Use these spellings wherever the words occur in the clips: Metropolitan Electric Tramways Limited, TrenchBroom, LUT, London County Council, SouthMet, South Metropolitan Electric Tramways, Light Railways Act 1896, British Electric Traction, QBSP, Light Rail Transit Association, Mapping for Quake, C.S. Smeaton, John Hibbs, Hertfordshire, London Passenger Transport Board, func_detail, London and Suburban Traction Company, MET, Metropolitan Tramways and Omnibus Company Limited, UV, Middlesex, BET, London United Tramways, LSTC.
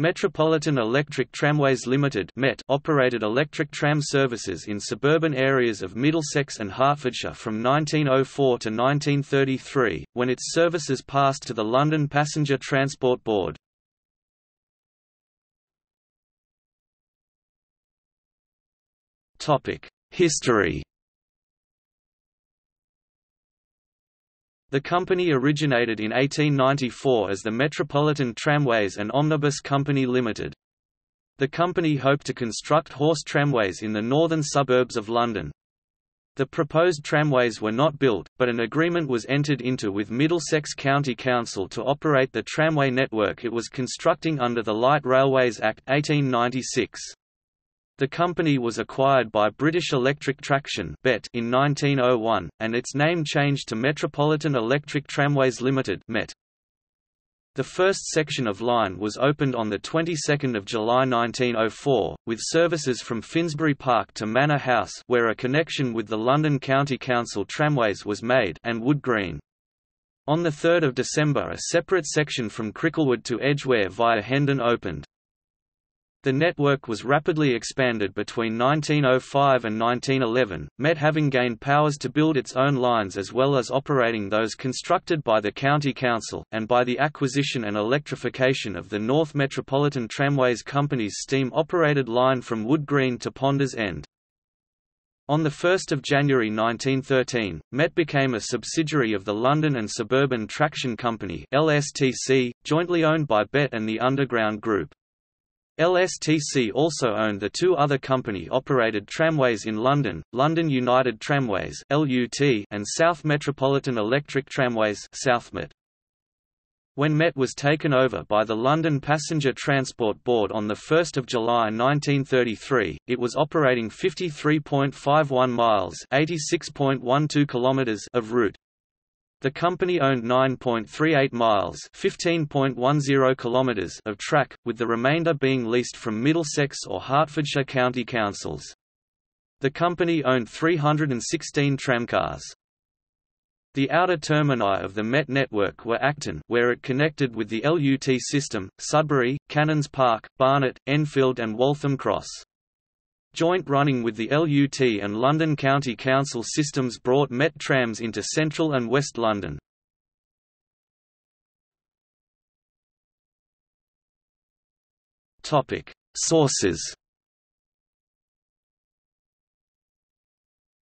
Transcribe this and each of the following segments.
Metropolitan Electric Tramways Limited (MET) operated electric tram services in suburban areas of Middlesex and Hertfordshire from 1904 to 1933, when its services passed to the London Passenger Transport Board. History. The company originated in 1894 as the Metropolitan Tramways and Omnibus Company Limited. The company hoped to construct horse tramways in the northern suburbs of London. The proposed tramways were not built, but an agreement was entered into with Middlesex County Council to operate the tramway network it was constructing under the Light Railways Act 1896. The company was acquired by British Electric Traction in 1901, and its name changed to Metropolitan Electric Tramways Limited (MET). The first section of line was opened on the 22nd of July 1904, with services from Finsbury Park to Manor House, where a connection with the London County Council tramways was made, and Wood Green. On the 3rd of December, a separate section from Cricklewood to Edgware via Hendon opened. The network was rapidly expanded between 1905 and 1911, MET having gained powers to build its own lines as well as operating those constructed by the County Council, and by the acquisition and electrification of the North Metropolitan Tramways Company's steam-operated line from Wood Green to Ponders End. On 1 January 1913, MET became a subsidiary of the London and Suburban Traction Company (LSTC), jointly owned by BET and the Underground Group. LSTC also owned the two other company-operated tramways in London, London United Tramways (LUT) and South Metropolitan Electric Tramways (SouthMet). When MET was taken over by the London Passenger Transport Board on 1 July 1933, it was operating 53.51 miles (86.12 kilometers) of route. The company owned 9.38 miles (15.10 kilometers) of track, with the remainder being leased from Middlesex or Hertfordshire county councils. The company owned 316 tramcars. The outer termini of the MET network were Acton, where it connected with the LUT system, Sudbury, Cannons Park, Barnet, Enfield and Waltham Cross. Joint running with the LUT and London County Council systems brought MET trams into central and west London. Sources.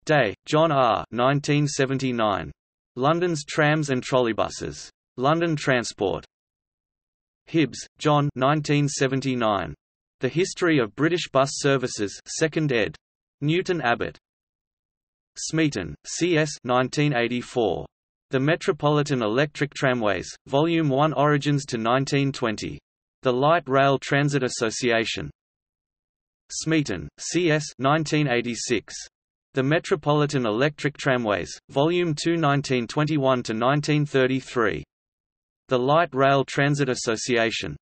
Day, John R. 1979. London's Trams and Trolleybuses. London Transport. Hibbs, John 1979. The History of British Bus Services, 2nd ed. Newton Abbott. Smeaton, C.S. 1984. The Metropolitan Electric Tramways, Volume 1 Origins to 1920. The Light Rail Transit Association. Smeaton, C.S. 1986. The Metropolitan Electric Tramways, Volume 2 1921 to 1933. The Light Rail Transit Association.